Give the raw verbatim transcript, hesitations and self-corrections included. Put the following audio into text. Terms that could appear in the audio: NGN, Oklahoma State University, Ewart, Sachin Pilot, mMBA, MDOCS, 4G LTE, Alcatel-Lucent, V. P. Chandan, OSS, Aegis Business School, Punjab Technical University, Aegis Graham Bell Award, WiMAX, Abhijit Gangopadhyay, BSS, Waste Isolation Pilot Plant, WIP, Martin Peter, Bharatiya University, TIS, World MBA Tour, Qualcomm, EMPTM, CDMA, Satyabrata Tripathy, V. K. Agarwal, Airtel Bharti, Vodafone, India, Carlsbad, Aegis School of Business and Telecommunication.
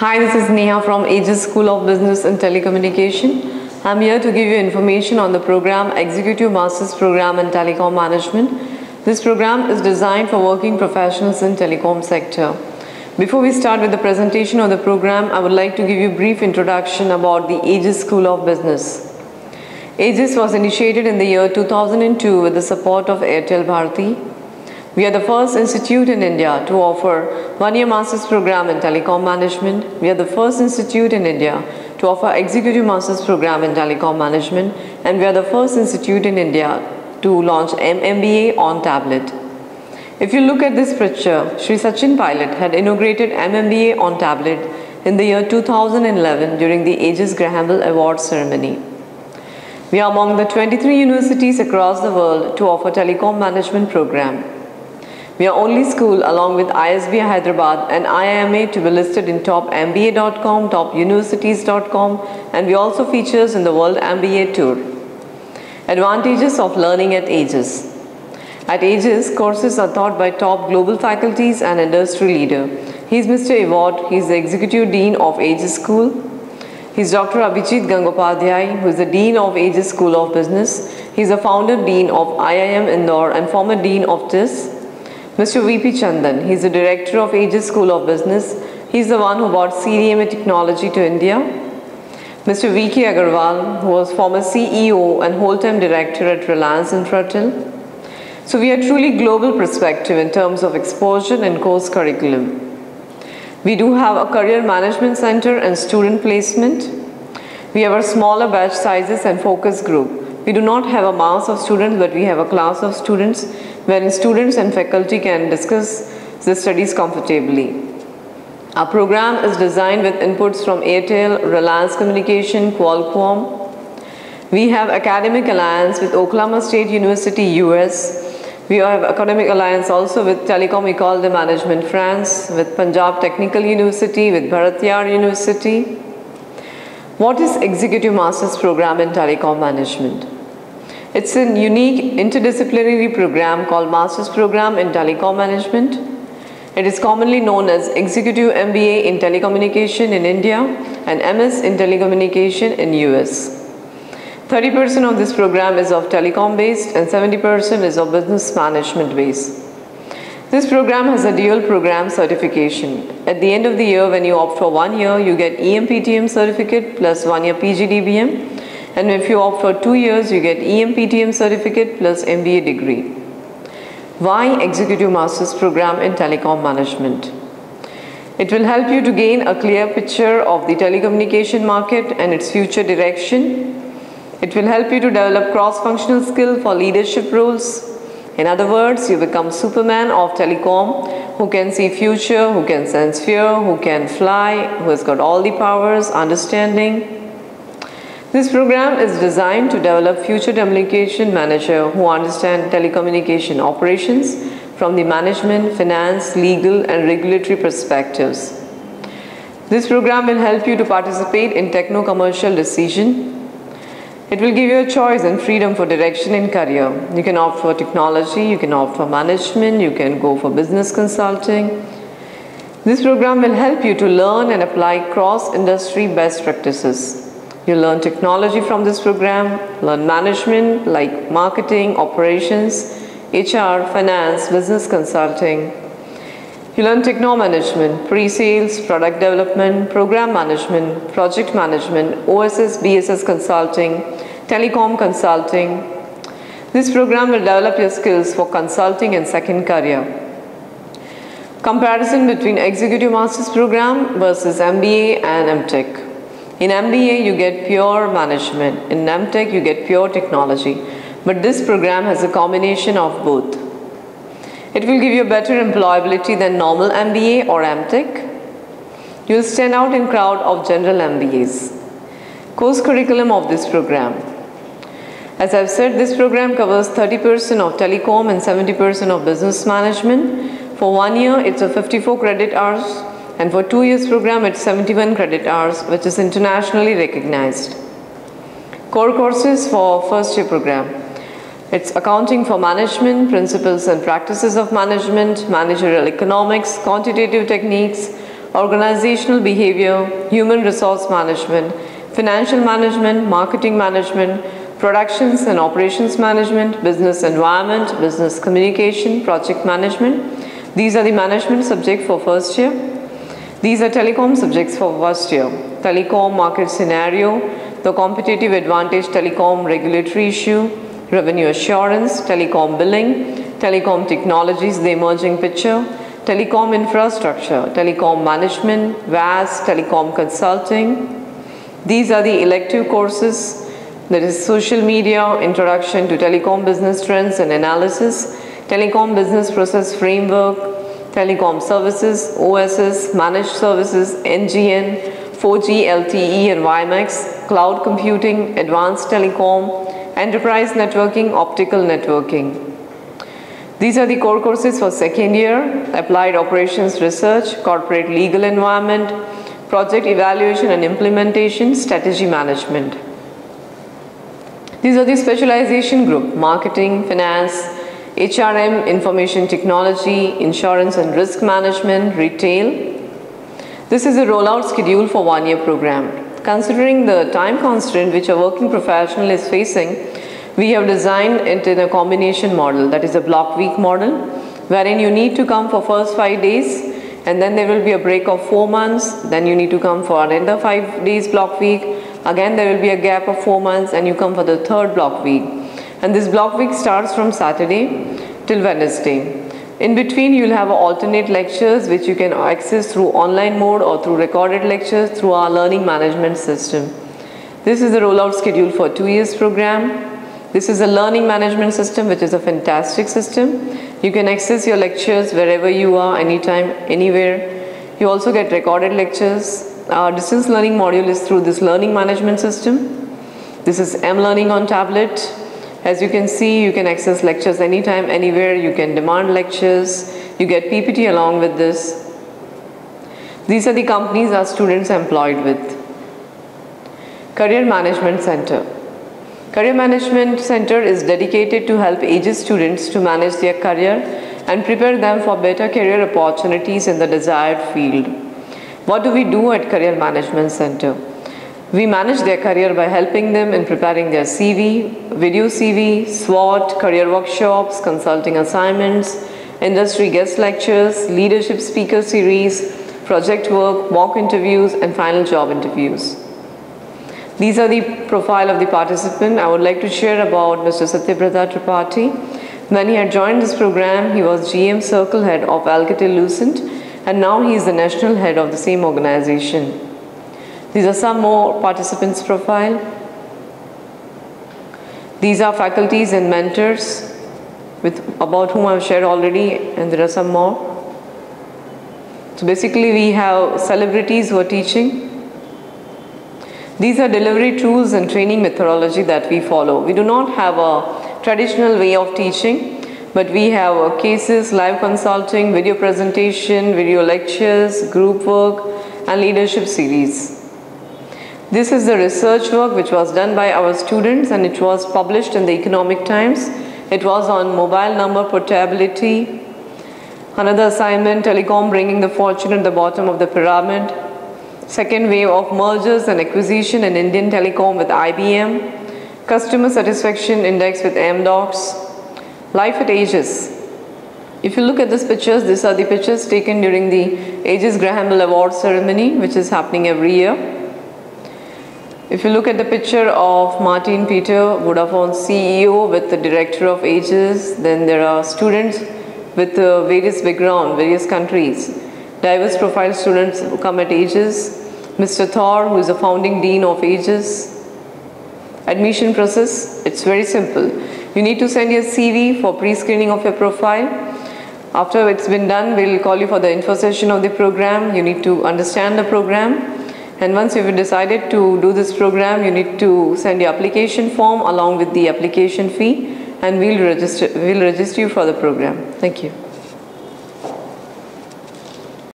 Hi, this is Neha from Aegis School of Business and Telecommunication. I'm here to give you information on the program Executive Masters Program in Telecom Management. This program is designed for working professionals in telecom sector. Before we start with the presentation of the program, I would like to give you a brief introduction about the Aegis School of Business. Aegis was initiated in the year two thousand two with the support of Airtel Bharti. We are the first institute in India to offer one-year master's program in telecom management. We are the first institute in India to offer executive master's program in telecom management, and we are the first institute in India to launch M M B A on tablet. If you look at this picture, Shri Sachin Pilot had inaugurated M M B A on tablet in the year two thousand eleven during the Aegis Graham Bell Award ceremony. We are among the twenty-three universities across the world to offer telecom management program. We are only school along with I S B Hyderabad and I I M A to be listed in top M B A dot com, top universities dot com, and we also features in the World M B A Tour. Advantages of learning at Aegis. At Aegis, courses are taught by top global faculties and industry leader. He is Mister Ewart. He is the Executive Dean of Aegis School. He is Doctor Abhijit Gangopadhyay, who is the Dean of Aegis School of Business. He is the founder Dean of I I M Indore and former Dean of T I S. Mister V. P. Chandan, he is the director of Aegis School of Business. He is the one who brought C D M A technology to India. Mister V. K. Agarwal, who was former C E O and whole-time director at Reliance Infratel. So we are truly global perspective in terms of exposure and course curriculum. We do have a career management center and student placement. We have our smaller batch sizes and focus group. We do not have a mass of students, but we have a class of students wherein students and faculty can discuss the studies comfortably. Our program is designed with inputs from Airtel, Reliance Communication, Qualcomm. We have academic alliance with Oklahoma State University, U S. We have academic alliance also with Telecom Ecole de Management, France, with Punjab Technical University, with Bharatiya University. What is Executive Master's Program in Telecom Management? It's a unique interdisciplinary program called Master's Program in Telecom Management. It is commonly known as Executive M B A in Telecommunication in India and M S in Telecommunication in U S. thirty percent of this program is of telecom based and seventy percent is of business management based. This program has a dual program certification. At the end of the year, when you opt for one year, you get E M P T M certificate plus one year P G D B M. And if you opt for two years, you get E M P T M certificate plus M B A degree. Why Executive Master's Program in Telecom Management? It will help you to gain a clear picture of the telecommunication market and its future direction. It will help you to develop cross-functional skill for leadership roles. In other words, you become Superman of telecom, who can see future, who can sense fear, who can fly, who has got all the powers, understanding. This program is designed to develop future telecommunication manager who understand telecommunication operations from the management, finance, legal and regulatory perspectives. This program will help you to participate in techno-commercial decision. It will give you a choice and freedom for direction in career. You can opt for technology, you can opt for management, you can go for business consulting. This program will help you to learn and apply cross-industry best practices. You learn technology from this program, learn management like marketing, operations, H R, finance, business consulting. You learn techno management, pre-sales, product development, program management, project management, O S S, B S S consulting, telecom consulting. This program will develop your skills for consulting and second career. Comparison between Executive Master's Program versus M B A and M Tech. In M B A, you get pure management. In M Tech, you get pure technology. But this program has a combination of both. It will give you better employability than normal M B A or M Tech. You will stand out in crowd of general M B As. Course curriculum of this program. As I've said, this program covers thirty percent of telecom and seventy percent of business management. For one year, it's a fifty-four credit hours. And for two years program, it's seventy-one credit hours, which is internationally recognized. Core courses for first year program. It's accounting for management, principles and practices of management, managerial economics, quantitative techniques, organizational behavior, human resource management, financial management, marketing management, productions and operations management, business environment, business communication, project management. These are the management subjects for first year. These are telecom subjects for first year. Telecom market scenario, the competitive advantage, telecom regulatory issue, revenue assurance, telecom billing, telecom technologies, the emerging picture, telecom infrastructure, telecom management, V A S, telecom consulting. These are the elective courses. That is social media, introduction to telecom business trends and analysis, telecom business process framework, telecom services, O S S, managed services, N G N, four G L T E and WiMAX, cloud computing, advanced telecom, enterprise networking, optical networking. These are the core courses for second year, applied operations research, corporate legal environment, project evaluation and implementation, strategy management. These are the specialization group, marketing, finance, H R M, information technology, insurance and risk management, retail. This is a rollout schedule for one year program. Considering the time constraint which a working professional is facing, we have designed it in a combination model, that is a block week model, wherein you need to come for first five days and then there will be a break of four months, then you need to come for another five days block week. Again, there will be a gap of four months and you come for the third block week. And this block week starts from Saturday till Wednesday. In between, you'll have alternate lectures which you can access through online mode or through recorded lectures through our learning management system. This is the rollout schedule for two years program. This is a learning management system which is a fantastic system. You can access your lectures wherever you are, anytime, anywhere. You also get recorded lectures. Our distance learning module is through this learning management system. This is M-Learning on tablet. As you can see, you can access lectures anytime, anywhere. You can demand lectures. You get P P T along with this. These are the companies our students are employed with. Career Management Center. Career Management Center is dedicated to help Aegis students to manage their career and prepare them for better career opportunities in the desired field. What do we do at Career Management Center? We manage their career by helping them in preparing their C V, video C V, SWOT, career workshops, consulting assignments, industry guest lectures, leadership speaker series, project work, mock interviews, and final job interviews. These are the profile of the participant. I would like to share about Mister Satyabrata Tripathy. When he had joined this program, he was G M Circle Head of Alcatel-Lucent. And now he is the national head of the same organization. These are some more participants' profile. These are faculties and mentors with, about whom I've shared already, and there are some more. So basically we have celebrities who are teaching. These are delivery tools and training methodology that we follow. We do not have a traditional way of teaching. But we have cases, live consulting, video presentation, video lectures, group work, and leadership series. This is the research work which was done by our students and it was published in the Economic Times. It was on mobile number portability. Another assignment, telecom bringing the fortune at the bottom of the pyramid. Second wave of mergers and acquisition in Indian telecom with I B M. Customer satisfaction index with M DOCS. Life at Aegis. If you look at these pictures, these are the pictures taken during the Aegis Graham Bell Award ceremony, which is happening every year. If you look at the picture of Martin Peter, Vodafone C E O, with the director of Aegis, then there are students with uh, various background, various countries. Diverse profile students who come at Aegis. Mister Thor, who is the founding dean of Aegis. Admission process, it's very simple. You need to send your C V for pre-screening of your profile. After it's been done, we'll call you for the info session of the program. You need to understand the program. And once you've decided to do this program, you need to send your application form along with the application fee, and we'll register, we'll register you for the program. Thank you.